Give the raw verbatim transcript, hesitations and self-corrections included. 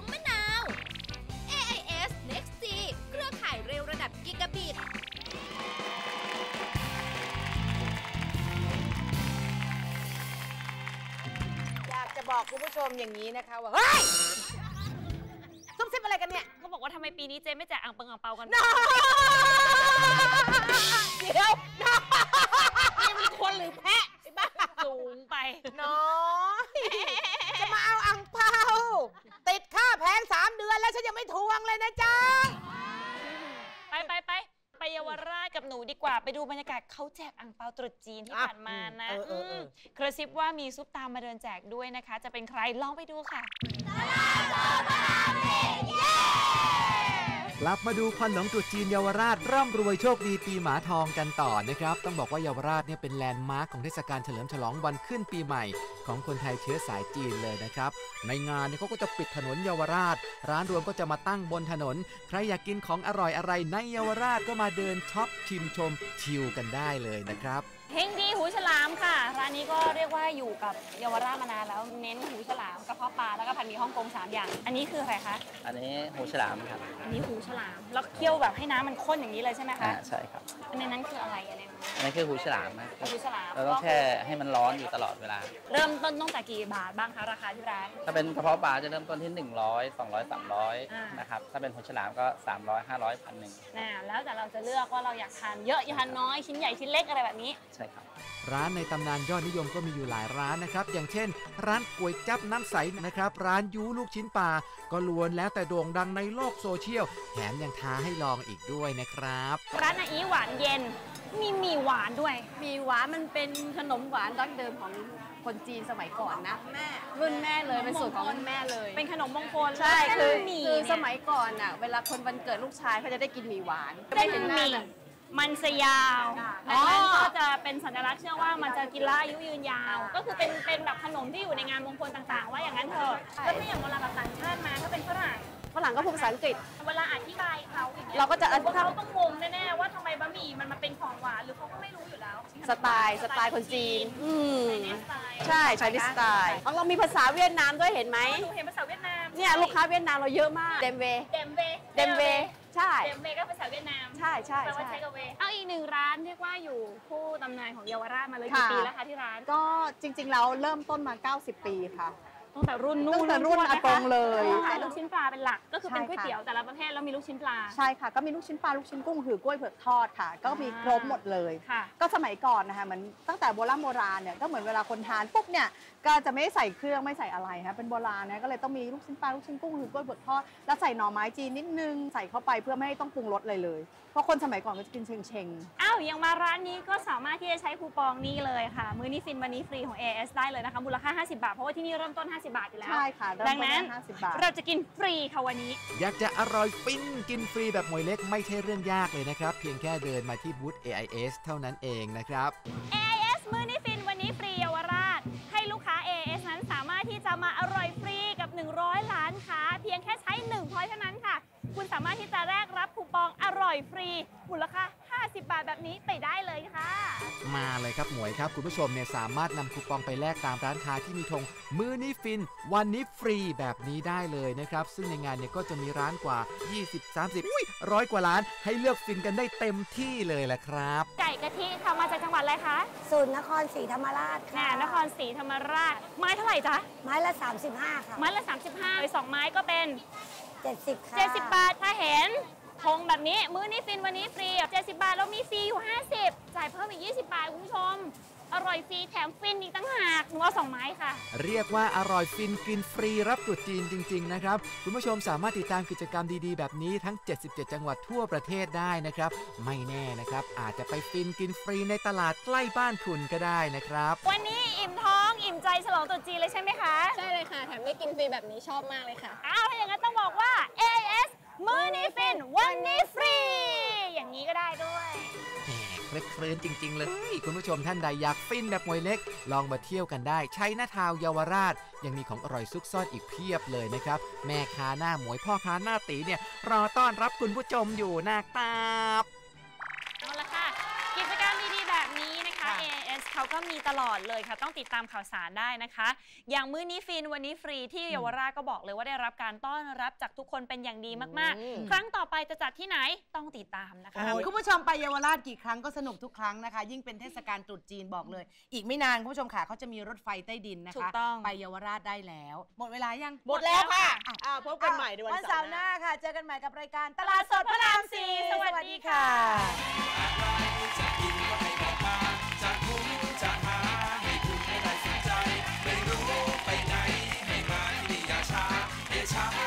มมะนาว เอ ไอ เอส เน็กซ์ จี เครือข่ายเร็วระดับกิกะบิตอยากจะบอกคุณผู้ชมอย่างนี้นะคะว่าเฮ้ยซุ่มซิบอะไรกันเนี่ยเขาบอกว่าทำไมปีนี้เจไม่แจกอ่างเปิงอ่างเปากันเดี๋ยวนี่มันคนหรือแพะสูงไปน้อยจะมาเอาอ่างเปาติดค่าแพงสามเดือนแล้วฉันยังไม่ทวงเลยนะจ๊ะไปไปไปไปเยาวราชกับหนูดีกว่าไปดูบรรยากาศเขาแจกอ่างเปาตรุษจีนที่ผ่านมานะกระซิบว่ามีซุปตามมาเดินแจกด้วยนะคะจะเป็นใครลองไปดูค่ะกลับมาดูควันหลงตรุษจีนเยาวราชร่ำรวยโชคดีปีหมาทองกันต่อนะครับต้องบอกว่าเยาวราชเนี่ยเป็นแลนด์มาร์คของเทศกาลเฉลิมฉลองวันขึ้นปีใหม่ของคนไทยเชื้อสายจีนเลยนะครับในงานเนี่ยเขาก็จะปิดถนนเยาวราชร้านรวมก็จะมาตั้งบนถนนใครอยากกินของอร่อยอะไรในเยาวราชก็มาเดินช็อปชิมชมชิลกันได้เลยนะครับเฮงดีหูฉลามค่ะร้านนี้ก็เรียกว่าอยู่กับเยาวราชมานานแล้วเน้นหูฉลามกระเพาะปลาแล้วก็ผัดหมี่ฮ่องกงสามอย่างอันนี้คืออะไรคะอันนี้หูฉลามครับอันนี้หูฉลามแล้วเคี่ยวแบบให้น้ำมันข้นอย่างนี้เลยใช่ไหมคะใช่ครับในนั้นคืออะไรอันนี้อันนี้คือหูฉลามนะหูฉลามเราต้องแช่ให้มันร้อนอยู่ตลอดเวลาเริ่มต้นตั้งแต่กี่บาทบ้างคะราคาที่ร้านถ้าเป็นกระเพาะปลาจะเริ่มต้นที่หนึ่งร้อย สองร้อย สามร้อยนะครับถ้าเป็นหูฉลามก็สามร้อย ห้าร้อย พันหนึ่งน่ะแล้วแต่เราจะเลือกว่าเราอยากทานเยอะทานน้อยชิ้นใหญ่ชิ้นเล็กอะไรแบบนี้ใช่ครับร้านในตำนานยอดนิยมก็มีอยู่หลายร้านนะครับอย่างเช่นร้านก๋วยจั๊บน้ำใสนะครับร้านยูลูกชิ้นปลาก็ล้วนแล้วแต่โด่งดังในโลกโซเชียลแถมยังท้าให้ลองอีกด้วยนะครับร้านอาอีหวานเย็นมีหมี่หวานด้วยหมี่หวานมันเป็นขนมหวานดั้งเดิมของคนจีนสมัยก่อนนะแม่รุ่นแม่เลยเป็นสูตรของรุ่นแม่เลยเป็นขนมมงคลใช่คือคือสมัยก่อนอ่ะเวลาคนวันเกิดลูกชายเขาจะได้กินหมี่หวานได้กินหมี่มันจะยาวแล้วมันก็จะเป็นสัญลักษณ์เชื่อว่ามันจะกินแล้วอายุยืนยาวก็คือเป็นเป็นแบบขนมที่อยู่ในงานมงคลต่างๆว่าอย่างนั้นเถอะแล้วถ้าอย่างเวลาแบบต่างชาติมาถ้าเป็นฝรั่งฝรั่งก็พูดภาษาอังกฤษเวลาอธิบายเขาเราก็จะเขาต้องงงแน่ๆว่าทำไมบะหมี่มันมาเป็นของหวานหรือเขาก็ไม่รู้อยู่แล้วสไตล์สไตล์คนจีนอืมใช่ใช้สไตล์เรามีภาษาเวียดนามด้วยเห็นไหมหนูเห็นภาษาเวียดนามเนี่ยลูกค้าเวียดนามเราเยอะมากเดมเวเดมเวเดมเวใช่เดมเวก็ภาษาเวียดนามใช่ใช่แปลว่าใช้กับเวเอาอีกหนึ่งร้านเรียกว่าอยู่คู่ตำนานของเยาวราชมาเลยกี่ปีแล้วคะที่ร้านก็จริงๆเราเริ่มต้นมาเก้าสิบปีค่ะตั้งแต่รุ่นนู้นตั้งแต่รุ่นอากงเลยขายลูกชิ้นปลาเป็นหลักก็คือเป็นก๋วยเตี๋ยวแต่ละประเภทแล้วมีลูกชิ้นปลาใช่ค่ะก็มีลูกชิ้นปลาลูกชิ้นกุ้งหือกล้วยเผือกทอดค่ะก็มีครบหมดเลยก็สมัยก่อนนะคะเหมือนตั้งแต่โบราณโบราณเนี่ยก็เหมือนเวลาคนทานปุ๊บเนี่ยก็จะไม่ใส่เครื่องไม่ใส่อะไรค่ะเป็นโบราณนะก็เลยต้องมีลูกชิ้นปลาลูกชิ้นกุ้งหือกล้วยเผือกทอดแล้วใส่หน่อไม้จีนนิดนึงใส่เข้าไปเพื่อไม่ให้ต้องปรุงรสเลยเลยเพราะคนสมัยก่อนก็จะกินเชงเชงอ้าวยังมาร้านนี้ก็สามารถที่จะใช้คูปองนี้เลยค่ะมื้อนี้ฟินวันนี้ฟรีของ เอ ไอ เอส ได้เลยนะคะมูลค่าห้าสิบบาทเพราะว่าที่นี่เริ่มต้นห้าสิบบาทอยู่แล้วใช่ค่ะดังนั้นเราจะกินฟรีค่ะวันนี้อยากจะอร่อยฟินกินฟรีแบบหมวยเล็กไม่ใช่เรื่องยากเลยนะครับเพียงแค่เดินมาที่บูธ เอ ไอ เอส เท่านั้นเองนะครับ เอ ไอ เอส มื้อนี้ฟินวันนี้ฟรีเยาวราชให้ลูกค้า เอ ไอ เอส นั้นสามารถที่จะมาอร่อยฟรีกับหนึ่งร้อยร้านค้าเพียงแค่ใช้หนึ่งพอยต์เท่านั้นค่ะคุณสามารถที่จะแลกรับคูปองอร่อยฟรีมูลค่าห้าสิบบาทแบบนี้ไปได้เลยค่ะมาเลยครับหมวยครับคุณผู้ชมเนี่ยสามารถนำคูปองไปแลกตามร้านค้าที่มีธงมื้อนี้ฟินวันนี้ฟรีแบบนี้ได้เลยนะครับซึ่งในงานเนี่ยก็จะมีร้านกว่ายี่สิบ สามสิบ ร้อยกว่าร้านให้เลือกฟินกันได้เต็มที่เลยแหละครับไก่กะทิทำมาจากจังหวัดอะไรคะศูนย์นครศรีธรรมราชค่ะนครศรีธรรมราชไม้เท่าไหร่จ๊ะไม้ละสามสิบห้าค่ะไม้ละสามสิบห้าเลยสองไม้ก็เป็นเจ็ดสิบ ค่ะ เจ็ดสิบบาทถ้าเห็นธงแบบนี้มื้อนี้ฟินวันนี้ฟรีเจ็ดสิบบาทแล้วมีฟรีอยู่ห้าสิบจ่ายเพิ่มอีกยี่สิบบาทคุณผู้ชมอร่อยฟรีแถมฟินอีกตั้งหากหนูเอาสองไม้ค่ะเรียกว่าอร่อยฟินกินฟรีรับตรุษจีนจริงๆนะครับคุณผู้ชมสามารถติดตามกิจกรรมดีๆแบบนี้ทั้งเจ็ดสิบเจ็ดจังหวัดทั่วประเทศได้นะครับไม่แน่นะครับอาจจะไปฟินกินฟรีในตลาดใกล้บ้านคุณก็ได้นะครับวันนี้อิ่มท้องอิ่มใจฉลองตรุษจีนเลยใช่ไหมคะใช่เลยค่ะแถมได้กินฟรีแบบนี้ชอบมากเลยค่ะอ้าวถ้าอย่างนั้นต้องบอกว่า เอ ไอ เอส มื้อนี้ฟินวันนี้ฟรีอย่างนี้ก็ได้ด้วยเคลิบเคลิ้นจริงๆเลยคุณผู้ชมท่านใดอยากฟินแบบมวยเล็กลองมาเที่ยวกันได้ใช้หน้าทาวเยาวราชยังมีของอร่อยซุกซ่อนอีกเพียบเลยนะครับแม่ค้าหน้าหมวยพ่อค้าหน้าตีเนี่ยรอต้อนรับคุณผู้ชมอยู่นะครับเอาละค่ะกิจกรรมดีๆแบบ แบบนี้นะคะ เอ เอ เอส เขาก็มีตลอดเลยค่ะต้องติดตามข่าวสารได้นะคะอย่างมื้อนี้ฟินวันนี้ฟรีที่เยาวราชก็บอกเลยว่าได้รับการต้อนรับจากทุกคนเป็นอย่างดีมากๆครั้งต่อไปจะจัดที่ไหนต้องติดตามนะคะคุณผู้ชมไปเยาวราชกี่ครั้งก็สนุกทุกครั้งนะคะยิ่งเป็นเทศกาลตรุษจีนบอกเลยอีกไม่นานคุณผู้ชมค่ะเขาจะมีรถไฟใต้ดินนะคะไปเยาวราชได้แล้วหมดเวลายังหมดแล้วค่ะพบกันใหม่ในวันเสาร์หน้าค่ะเจอกันใหม่กับรายการตลาดสดพระรามสี่สวัสดีค่ะTime.